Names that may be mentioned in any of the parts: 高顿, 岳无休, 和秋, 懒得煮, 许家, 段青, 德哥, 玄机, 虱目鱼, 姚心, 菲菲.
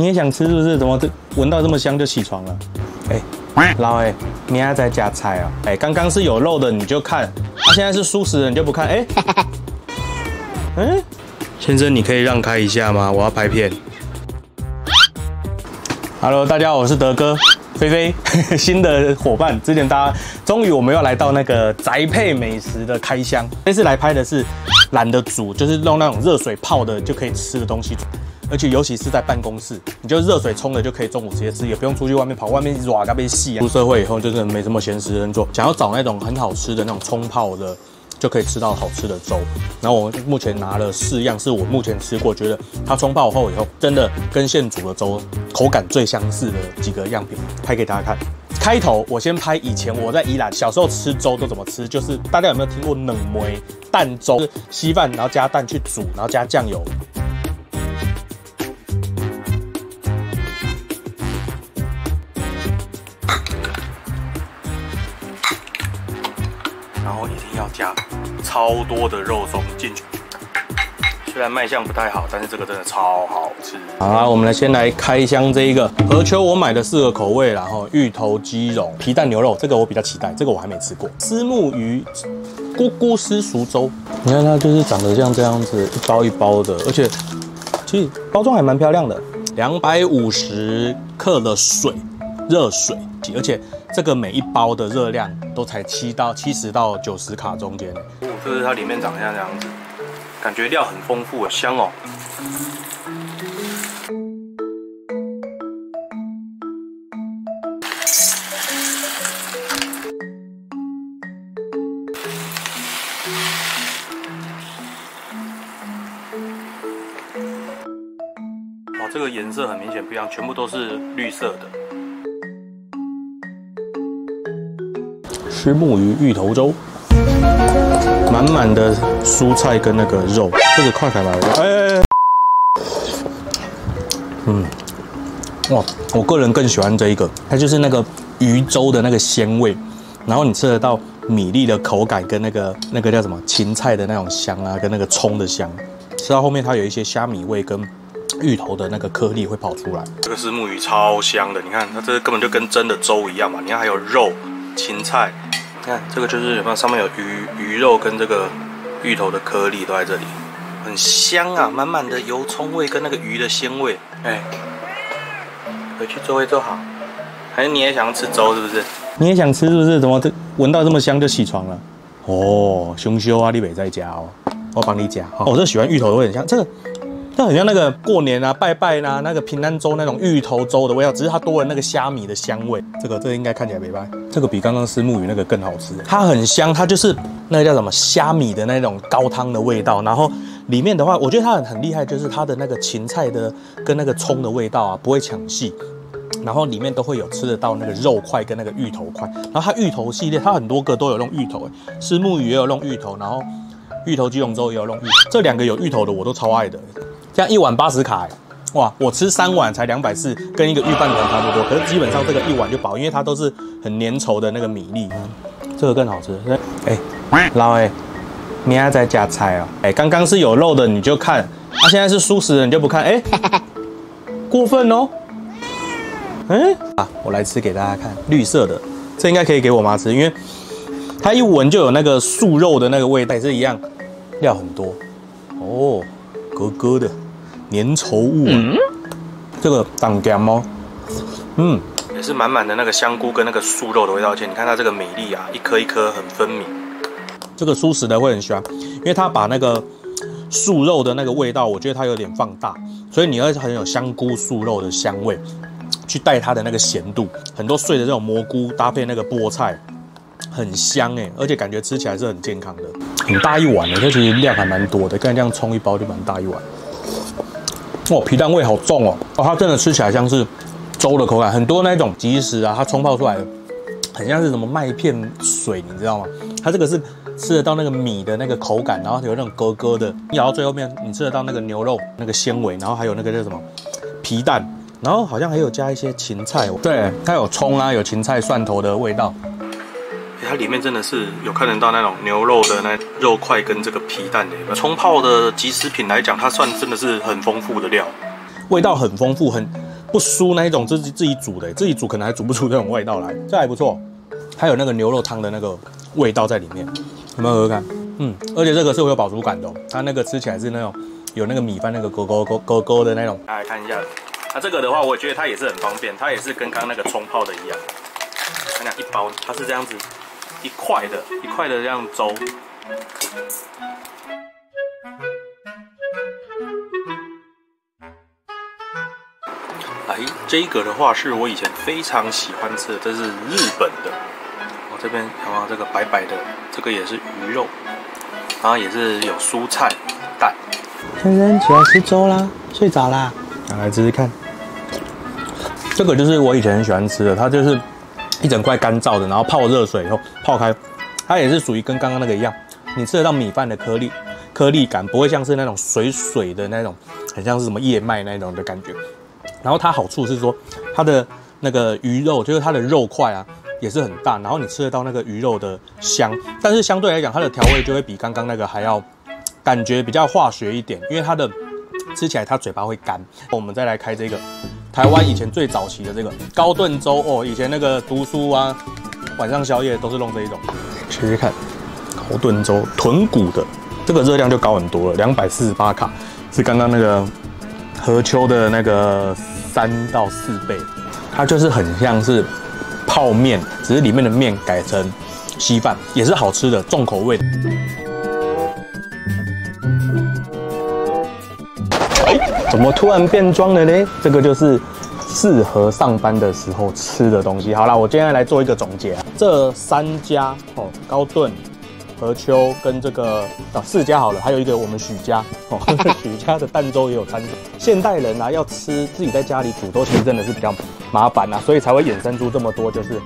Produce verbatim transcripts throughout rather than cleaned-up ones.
你也想吃是不是？怎么闻到这么香就起床了？哎，老哎，明仔载吃菜啊！哎，刚刚是有肉的你就看，啊，现在是素食的你就不看，哎，嗯，先生，你可以让开一下吗？我要拍片。Hello， 大家好，我是德哥。 菲菲，新的伙伴，之前大家终于我们要来到那个宅配美食的开箱，这次来拍的是懒得煮，就是用那种热水泡的就可以吃的东西，而且尤其是在办公室，你就热水冲了就可以中午直接吃，也不用出去外面跑，外面软咖啡细啊。出社会以后就是没什么闲时间做，想要找那种很好吃的那种冲泡的，就可以吃到好吃的粥。然后我目前拿了四样，是我目前吃过觉得它冲泡后以后真的跟现煮的粥口感最相似的几个样品，拍给大家看。开头我先拍以前我在宜兰小时候吃粥都怎么吃，就是大家有没有听过冷梅蛋粥？就是稀饭然后加蛋去煮，然后加酱油。 加超多的肉松进去，虽然卖相不太好，但是这个真的超好吃。好啦，我们来先来开箱这一个和秋，我买的四个口味啦，然后芋头鸡茸、皮蛋牛肉，这个我比较期待，这个我还没吃过。虱目鱼咕咕丝熟粥，你看它就是长得像这样子，一包一包的，而且其实包装还蛮漂亮的。两百五十克的水，热水，而且。 这个每一包的热量都才七到七十到九十卡中间，就是它里面长像这样子，感觉料很丰富，香哦。哇，这个颜色很明显不一样，全部都是绿色的。 虱目鱼芋头粥，满满的蔬菜跟那个肉，这个快开吧！哎哎哎，嗯，哇，我个人更喜欢这一个，它就是那个鱼粥的那个鲜味，然后你吃得到米粒的口感跟那个那个叫什么芹菜的那种香啊，跟那个葱的香，吃到后面它有一些虾米味跟芋头的那个颗粒会跑出来。这个虱目鱼超香的，你看它这根本就跟真的粥一样嘛，你看还有肉。 芹菜，你看这个就是有没有上面有鱼鱼肉跟这个芋头的颗粒都在这里，很香啊，满满的油葱味跟那个鱼的鲜味。哎，回去做一做好。还是你也想要吃粥是不是？你也想吃是不是？怎么这闻到这么香就起床了？哦，熊修啊，立伟在家哦，我帮你夹。我、哦哦、这喜欢芋头的味很像这个。 它很像那个过年啊、拜拜啦、啊、那个平安粥那种芋头粥的味道，只是它多了那个虾米的香味。这个这个应该看起来没败，这个比刚刚虱目鱼那个更好吃。它很香，它就是那个叫什么虾米的那种高汤的味道。然后里面的话，我觉得它很很厉害，就是它的那个芹菜的跟那个葱的味道啊，不会抢戏。然后里面都会有吃得到那个肉块跟那个芋头块。然后它芋头系列，它很多个都有用芋头、欸，虱目鱼也有用芋头，然后芋头鸡茸粥也有用芋头。这两个有芋头的我都超爱的、欸。 这样一碗八十卡、欸，哇！我吃三碗才两百四，跟一个御饭团差不多。可是基本上这个一碗就饱，因为它都是很粘稠的那个米粒。嗯、这个更好吃。哎、欸，老哎、欸，明仔载加菜哦、喔。哎、欸，刚刚是有肉的你就看，啊，现在是素食的你就不看，哎、欸，过分哦、喔。嗯、欸，啊，我来吃给大家看，绿色的，这应该可以给我妈吃，因为它一闻就有那个素肉的那个味道，也是一样，料很多。哦。 格格的粘稠物、啊，嗯、这个当家猫，嗯，也是满满的那个香菇跟那个素肉的味道。而且你看它这个米粒啊，一颗一颗很分明。这个素食的会很喜欢，因为它把那个素肉的那个味道，我觉得它有点放大，所以你会很有香菇素肉的香味，去带它的那个咸度。很多碎的这种蘑菇搭配那个菠菜，很香哎、欸，而且感觉吃起来是很健康的。 很大一碗的，这其实量还蛮多的，刚才这样冲一包就蛮大一碗。哇，皮蛋味好重哦！哦，它真的吃起来像是粥的口感，很多那种即食啊，它冲泡出来的，很像是什么麦片水，你知道吗？它这个是吃得到那个米的那个口感，然后有那种咯咯的，你咬到最后面，你吃得到那个牛肉那个纤维，然后还有那个叫什么皮蛋，然后好像还有加一些芹菜，对，它有葱啊，有芹菜、蒜头的味道。 它里面真的是有看得到那种牛肉的那肉块跟这个皮蛋的冲泡的即食品来讲，它算真的是很丰富的料，味道很丰富，很不输那一种自己自己煮的，自己煮可能还煮不出这种味道来，这还不错。还有那个牛肉汤的那个味道在里面，有没有喝喝看？嗯，而且这个是有饱足感的、哦，它那个吃起来是那种有那个米饭那个勾勾勾勾勾的那种。大家看一下，它、啊、这个的话，我觉得它也是很方便，它也是跟刚刚那个冲泡的一样。看看一包，它是这样子一块的，一块的这样粥。 哎，这个的话是我以前非常喜欢吃的，这是日本的。我、哦、这边看到这个白白的，这个也是鱼肉，然后也是有蔬菜、蛋。先生起来吃粥啦，睡着啦，啊、来吃吃看。这个就是我以前很喜欢吃的，它就是一整块干燥的，然后泡热水以后泡开，它也是属于跟刚刚那个一样，你吃得到米饭的颗粒颗粒感，不会像是那种水水的那种，很像是什么燕麦那种的感觉。 然后它好处是说，它的那个鱼肉，就是它的肉块啊，也是很大。然后你吃得到那个鱼肉的香，但是相对来讲，它的调味就会比刚刚那个还要感觉比较化学一点，因为它的吃起来它嘴巴会干。我们再来开这个台湾以前最早期的这个高炖粥哦，以前那个读书啊，晚上宵夜都是弄这一种。试试看，高炖粥豚骨的，这个热量就高很多了， 两百四十八卡，是刚刚那个。 和秋的那个三到四倍，它就是很像是泡面，只是里面的面改成稀饭，也是好吃的重口味。哎，怎么突然变装了呢？这个就是适合上班的时候吃的东西。好啦，我今天来做一个总结、啊，这三家哦，高顿。 和秋跟这个啊四家好了，还有一个我们许家哦，许家的蛋粥也有餐。现代人啊要吃自己在家里煮粥，其实真的是比较麻烦啊，所以才会衍生出这么多就是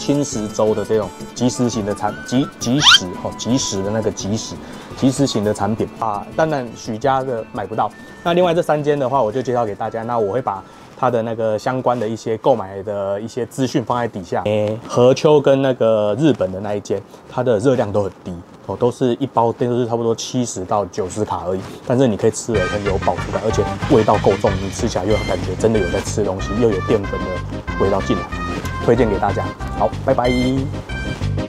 轻食粥的这种即食型的产即即食哦即食的那个即食即食型的产品啊。当然许家的买不到，那另外这三间的话，我就介绍给大家。那我会把。 它的那个相关的一些购买的一些资讯放在底下。诶，和秋跟那个日本的那一间，它的热量都很低哦，都是一包都是差不多七十到九十卡而已。但是你可以吃了很有饱足感，而且味道够重，你吃起来又感觉真的有在吃东西，又有淀粉的味道进来，推荐给大家。好，拜拜。